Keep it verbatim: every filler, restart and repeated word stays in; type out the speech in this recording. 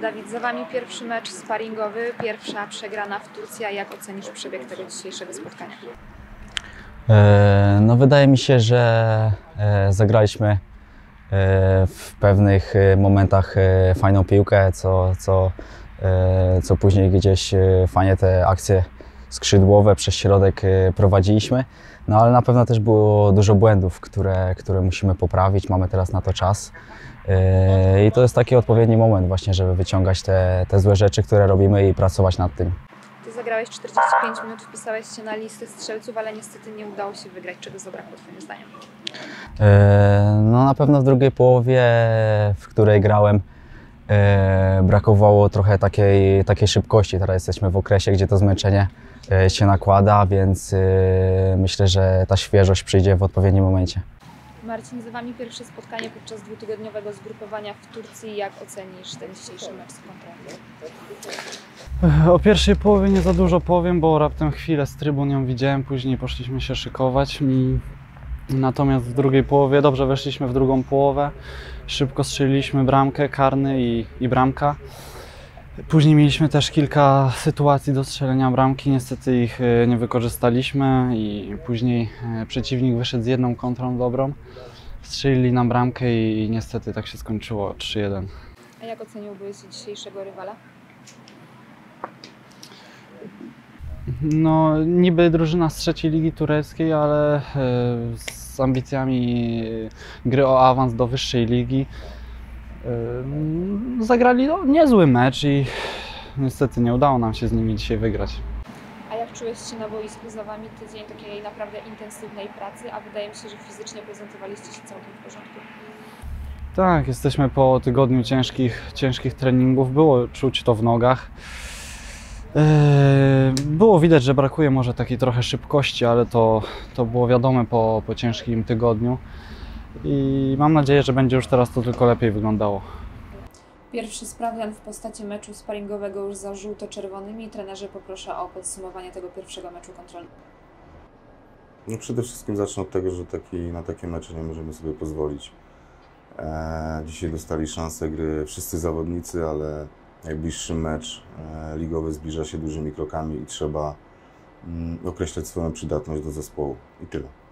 Dawid, za Wami pierwszy mecz sparingowy, pierwsza przegrana w Turcji. Jak ocenisz przebieg tego dzisiejszego spotkania? E, no wydaje mi się, że e, zagraliśmy e, w pewnych momentach e, fajną piłkę, co, co, e, co później gdzieś e, fajnie te akcje skrzydłowe przez środek e, prowadziliśmy. No ale na pewno też było dużo błędów, które, które musimy poprawić. Mamy teraz na to czas. I to jest taki odpowiedni moment właśnie, żeby wyciągać te, te złe rzeczy, które robimy i pracować nad tym. Ty zagrałeś czterdzieści pięć minut, wpisałeś się na listę strzelców, ale niestety nie udało się wygrać. Czego zabrakło Twoim zdaniem? No na pewno w drugiej połowie, w której grałem, brakowało trochę takiej, takiej szybkości. Teraz jesteśmy w okresie, gdzie to zmęczenie się nakłada, więc myślę, że ta świeżość przyjdzie w odpowiednim momencie. Marcin, za Wami pierwsze spotkanie podczas dwutygodniowego zgrupowania w Turcji. Jak ocenisz ten dzisiejszy mecz z Kontrą? O pierwszej połowie nie za dużo powiem, bo raptem chwilę z trybun ją widziałem, później poszliśmy się szykować. I natomiast w drugiej połowie dobrze weszliśmy w drugą połowę. Szybko strzeliliśmy bramkę, karny i, i bramka. Później mieliśmy też kilka sytuacji do strzelenia bramki, niestety ich nie wykorzystaliśmy i później przeciwnik wyszedł z jedną kontrą dobrą, strzelili nam bramkę i niestety tak się skończyło trzy jeden. A jak oceniłbyś dzisiejszego rywala? No niby drużyna z trzeciej ligi tureckiej, ale z ambicjami gry o awans do wyższej ligi. Zagrali no, niezły mecz i niestety nie udało nam się z nimi dzisiaj wygrać. A jak czułeś się na boisku? Za Wami tydzień takiej naprawdę intensywnej pracy, a wydaje mi się, że fizycznie prezentowaliście się całkiem w porządku. Tak, jesteśmy po tygodniu ciężkich, ciężkich treningów, było czuć to w nogach. Było widać, że brakuje może takiej trochę szybkości, ale to, to było wiadome po, po ciężkim tygodniu. I mam nadzieję, że będzie już teraz to tylko lepiej wyglądało. Pierwszy sprawdzian w postaci meczu sparingowego już za żółto-czerwonymi. Trenerze, poproszę o podsumowanie tego pierwszego meczu kontrolnego. No przede wszystkim zacznę od tego, że taki, na takie mecze nie możemy sobie pozwolić. E, dzisiaj dostali szansę gry wszyscy zawodnicy, ale najbliższy mecz e, ligowy zbliża się dużymi krokami i trzeba mm, określać swoją przydatność do zespołu. I tyle.